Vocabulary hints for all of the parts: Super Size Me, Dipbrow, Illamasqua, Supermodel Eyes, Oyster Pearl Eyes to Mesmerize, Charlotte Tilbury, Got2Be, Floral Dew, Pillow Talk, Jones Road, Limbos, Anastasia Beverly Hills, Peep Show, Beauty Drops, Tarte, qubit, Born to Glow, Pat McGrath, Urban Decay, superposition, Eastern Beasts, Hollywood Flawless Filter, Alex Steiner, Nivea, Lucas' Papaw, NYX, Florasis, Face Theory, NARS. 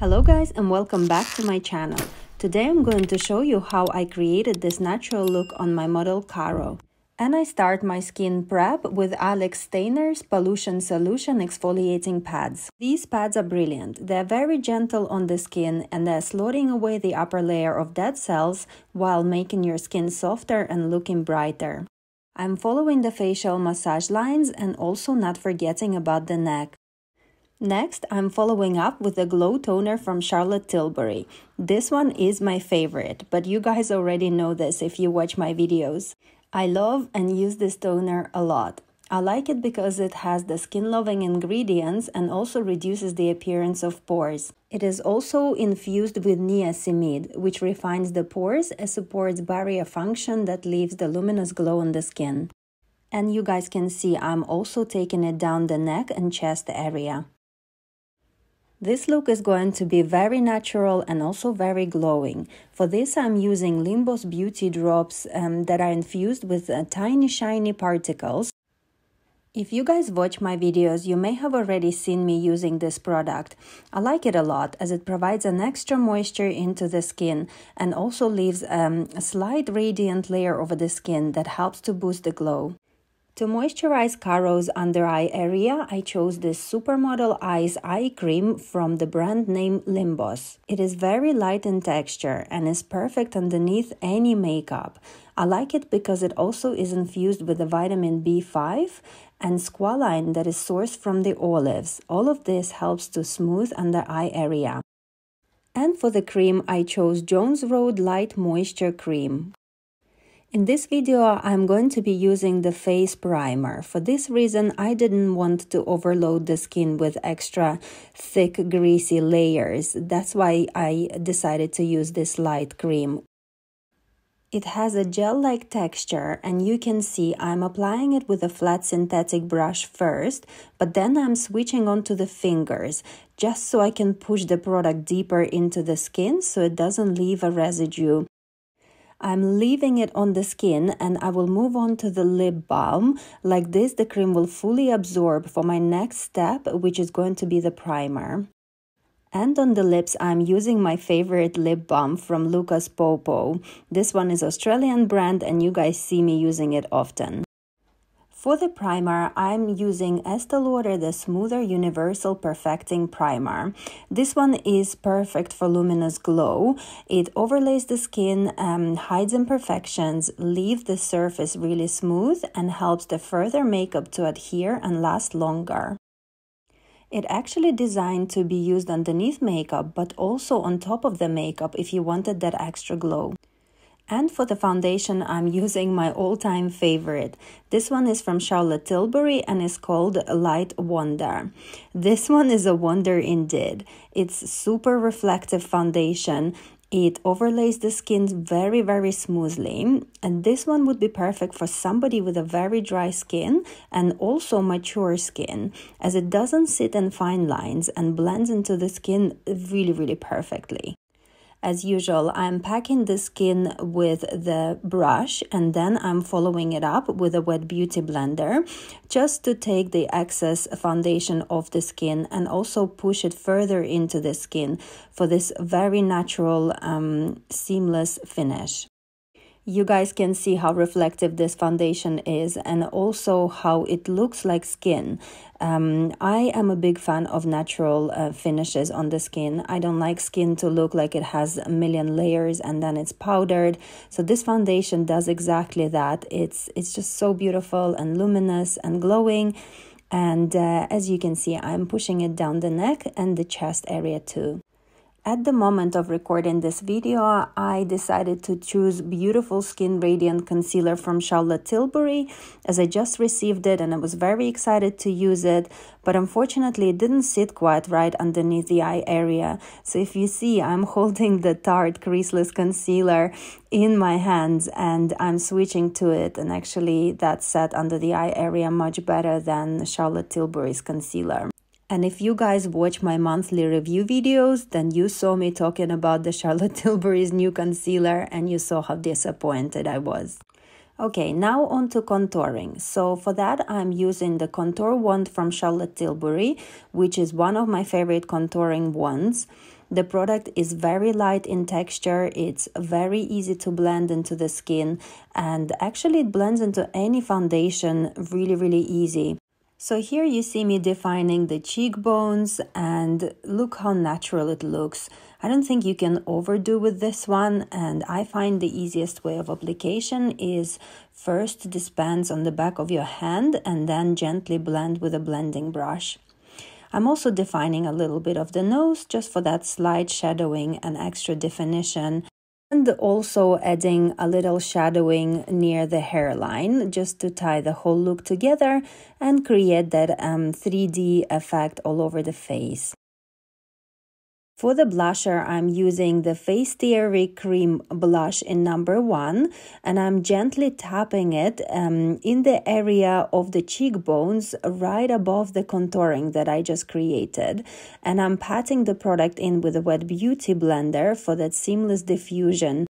Hello guys, and welcome back to my channel. Today I'm going to show you how I created this natural look on my model Caro. And I start my skin prep with Alex Steiner's Pollution Solution Exfoliating Pads. These pads are brilliant. They're very gentle on the skin and they're slotting away the upper layer of dead cells while making your skin softer and looking brighter. I'm following the facial massage lines and also not forgetting about the neck. Next, I'm following up with a glow toner from Charlotte Tilbury. This one is my favorite, but you guys already know this if you watch my videos. I love and use this toner a lot. I like it because it has the skin-loving ingredients and also reduces the appearance of pores. It is also infused with niacinamide, which refines the pores and supports barrier function that leaves the luminous glow on the skin. And you guys can see I'm also taking it down the neck and chest area. This look is going to be very natural and also very glowing. For this I'm using Limbos Beauty Drops that are infused with tiny shiny particles. If you guys watch my videos, you may have already seen me using this product. I like it a lot as it provides an extra moisture into the skin and also leaves a slight radiant layer over the skin that helps to boost the glow. To moisturize Caro's under eye area, I chose this Supermodel Eyes eye cream from the brand name Limbos. It is very light in texture and is perfect underneath any makeup. I like it because it also is infused with the vitamin B5 and squalane that is sourced from the olives. All of this helps to smooth under eye area. And for the cream, I chose Jones Road Light Moisture Cream. In this video, I'm going to be using the face primer. For this reason, I didn't want to overload the skin with extra thick, greasy layers. That's why I decided to use this light cream. It has a gel-like texture, and you can see I'm applying it with a flat synthetic brush first, but then I'm switching onto the fingers, just so I can push the product deeper into the skin so it doesn't leave a residue. I'm leaving it on the skin and I will move on to the lip balm. Like this, the cream will fully absorb for my next step, which is going to be the primer. And on the lips, I'm using my favorite lip balm from Lucas' Papaw. This one is Australian brand and you guys see me using it often. For the primer, I'm using Estée Lauder, the Smoother Universal Perfecting Primer. This one is perfect for luminous glow. It overlays the skin, hides imperfections, leaves the surface really smooth, and helps the further makeup to adhere and last longer. It's actually designed to be used underneath makeup, but also on top of the makeup if you wanted that extra glow. And for the foundation, I'm using my all-time favorite. This one is from Charlotte Tilbury and is called Light Wonder. This one is a wonder indeed. It's super reflective foundation. It overlays the skin very, very smoothly. And this one would be perfect for somebody with a very dry skin and also mature skin, as it doesn't sit in fine lines and blends into the skin really, really perfectly. As usual, I'm packing the skin with the brush and then I'm following it up with a wet beauty blender just to take the excess foundation off the skin and also push it further into the skin for this very natural, seamless finish. You guys can see how reflective this foundation is and also how it looks like skin. I am a big fan of natural finishes on the skin. I don't like skin to look like it has a million layers and then it's powdered. So this foundation does exactly that. It's just so beautiful and luminous and glowing. And as you can see, I'm pushing it down the neck and the chest area too. At the moment of recording this video, I decided to choose Beautiful Skin Radiant Concealer from Charlotte Tilbury as I just received it and I was very excited to use it, but unfortunately it didn't sit quite right underneath the eye area. So if you see, I'm holding the Tarte Creaseless Concealer in my hands and I'm switching to it, and actually that sat under the eye area much better than Charlotte Tilbury's concealer. And if you guys watch my monthly review videos, then you saw me talking about the Charlotte Tilbury's new concealer and you saw how disappointed I was. Okay, now on to contouring. So for that, I'm using the contour wand from Charlotte Tilbury, which is one of my favorite contouring wands. The product is very light in texture, it's very easy to blend into the skin, and actually it blends into any foundation really, really easy. So here you see me defining the cheekbones, and look how natural it looks. I don't think you can overdo with this one, and I find the easiest way of application is first dispense on the back of your hand and then gently blend with a blending brush. I'm also defining a little bit of the nose just for that slight shadowing and extra definition. And also adding a little shadowing near the hairline just to tie the whole look together and create that 3D effect all over the face. For the blusher, I'm using the Face Theory Cream Blush in number 1, and I'm gently tapping it in the area of the cheekbones right above the contouring that I just created. And I'm patting the product in with a Wet Beauty blender for that seamless diffusion.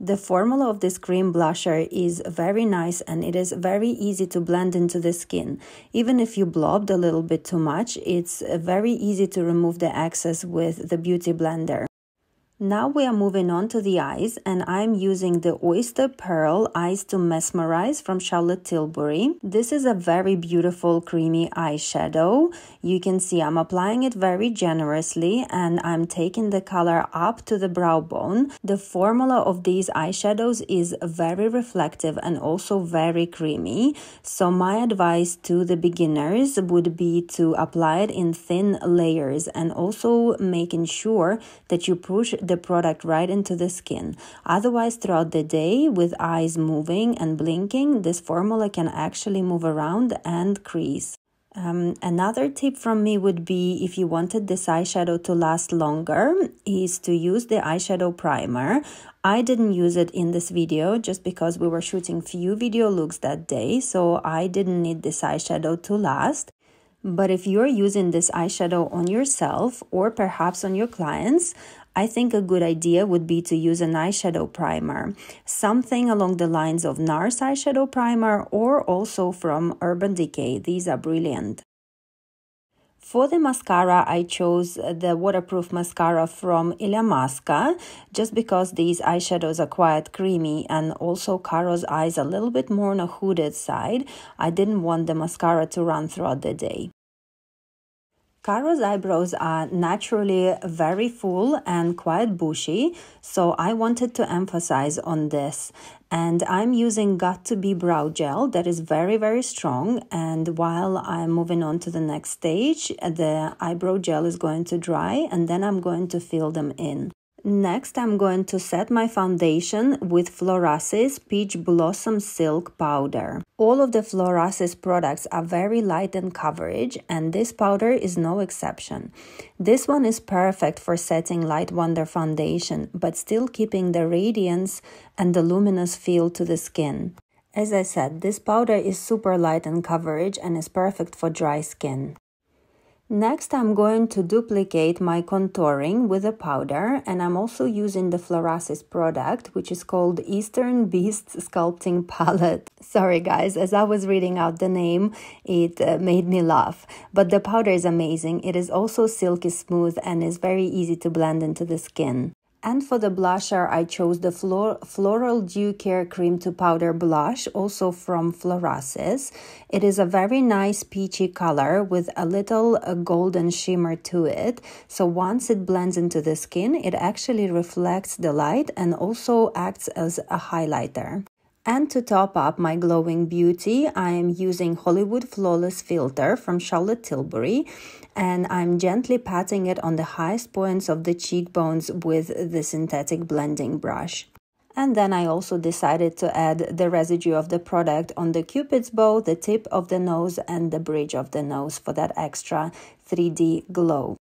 The formula of this cream blusher is very nice, and it is very easy to blend into the skin. Even if you blobbed a little bit too much, it's very easy to remove the excess with the beauty blender. Now we are moving on to the eyes, and I'm using the Oyster Pearl Eyes to Mesmerize from Charlotte Tilbury. This is a very beautiful creamy eyeshadow. You can see I'm applying it very generously, and I'm taking the color up to the brow bone. The formula of these eyeshadows is very reflective and also very creamy. So my advice to the beginners would be to apply it in thin layers, and also making sure that you push the product right into the skin. Otherwise, throughout the day, with eyes moving and blinking, this formula can actually move around and crease. Another tip from me would be, if you wanted this eyeshadow to last longer, is to use the eyeshadow primer. I didn't use it in this video just because we were shooting few video looks that day, so I didn't need this eyeshadow to last. But if you're using this eyeshadow on yourself or perhaps on your clients, I think a good idea would be to use an eyeshadow primer, something along the lines of NARS eyeshadow primer or also from Urban Decay. These are brilliant. For the mascara, I chose the waterproof mascara from Illamasqua, just because these eyeshadows are quite creamy, and also Caro's eyes a little bit more on a hooded side. I didn't want the mascara to run throughout the day. Caro's eyebrows are naturally very full and quite bushy, so I wanted to emphasize on this. And I'm using Got2Be brow gel that is very, very strong. And while I'm moving on to the next stage, the eyebrow gel is going to dry, and then I'm going to fill them in. Next, I'm going to set my foundation with Florasis Peach Blossom Silk Powder. All of the Florasis products are very light in coverage, and this powder is no exception. This one is perfect for setting light wonder foundation, but still keeping the radiance and the luminous feel to the skin. As I said, this powder is super light in coverage and is perfect for dry skin. Next, I'm going to duplicate my contouring with a powder, and I'm also using the Florasis product, which is called Eastern Beasts Sculpting Palette. Sorry guys, as I was reading out the name, it made me laugh. But the powder is amazing. It is also silky smooth and is very easy to blend into the skin. And for the blusher, I chose the Floral Dew Care Cream to Powder Blush, also from Florasis. It is a very nice peachy color with a little golden shimmer to it. So once it blends into the skin, it actually reflects the light and also acts as a highlighter. And to top up my glowing beauty, I am using Hollywood Flawless Filter from Charlotte Tilbury, and I'm gently patting it on the highest points of the cheekbones with the synthetic blending brush. And then I also decided to add the residue of the product on the cupid's bow, the tip of the nose, and the bridge of the nose for that extra 3D glow.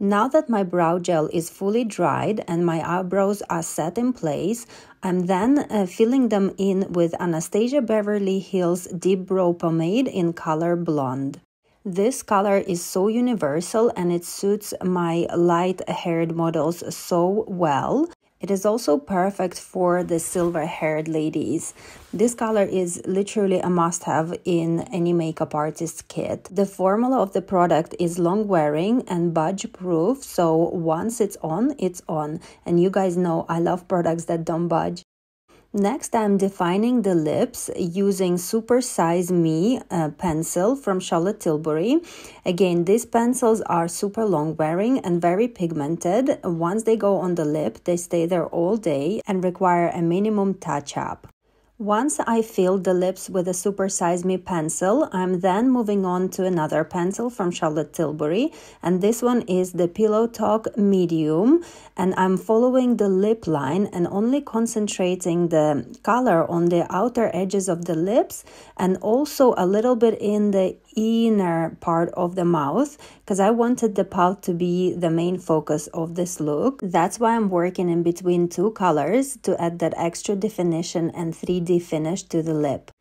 Now that my brow gel is fully dried and my eyebrows are set in place, I'm then filling them in with Anastasia Beverly Hills Dipbrow Pomade in color Blonde. This color is so universal, and it suits my light-haired models so well. It is also perfect for the silver-haired ladies. This color is literally a must-have in any makeup artist's kit. The formula of the product is long-wearing and budge-proof, so once it's on, it's on. And you guys know I love products that don't budge. Next, I'm defining the lips using Super Size Me pencil from Charlotte Tilbury. Again, these pencils are super long wearing and very pigmented. Once they go on the lip, they stay there all day and require a minimum touch-up. Once I filled the lips with a Super Size Me pencil, I'm then moving on to another pencil from Charlotte Tilbury, and this one is the Pillow Talk Medium, and I'm following the lip line and only concentrating the color on the outer edges of the lips and also a little bit in the inner part of the mouth, because I wanted the pout to be the main focus of this look. That's why I'm working in between two colors to add that extra definition and 3D finish to the lip.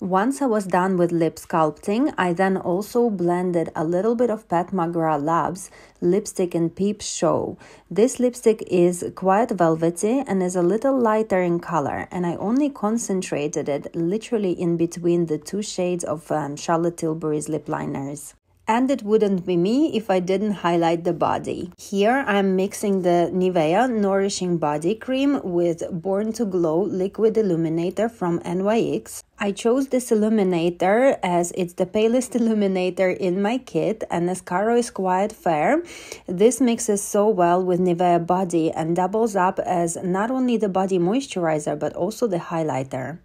Once I was done with lip sculpting, I then also blended a little bit of Pat McGrath Labs lipstick in Peep Show. This lipstick is quite velvety and is a little lighter in color, and I only concentrated it literally in between the two shades of Charlotte Tilbury's lip liners. And it wouldn't be me if I didn't highlight the body. Here I'm mixing the Nivea Nourishing Body Cream with Born to Glow Liquid Illuminator from NYX. I chose this illuminator as it's the palest illuminator in my kit, and this color is quite fair. This mixes so well with Nivea Body and doubles up as not only the body moisturizer but also the highlighter.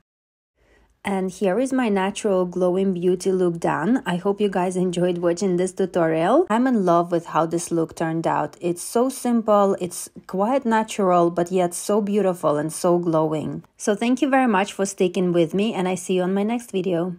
And here is my natural glowing beauty look done. I hope you guys enjoyed watching this tutorial. I'm in love with how this look turned out. It's so simple, it's quite natural, but yet so beautiful and so glowing. So thank you very much for sticking with me, and I see you on my next video.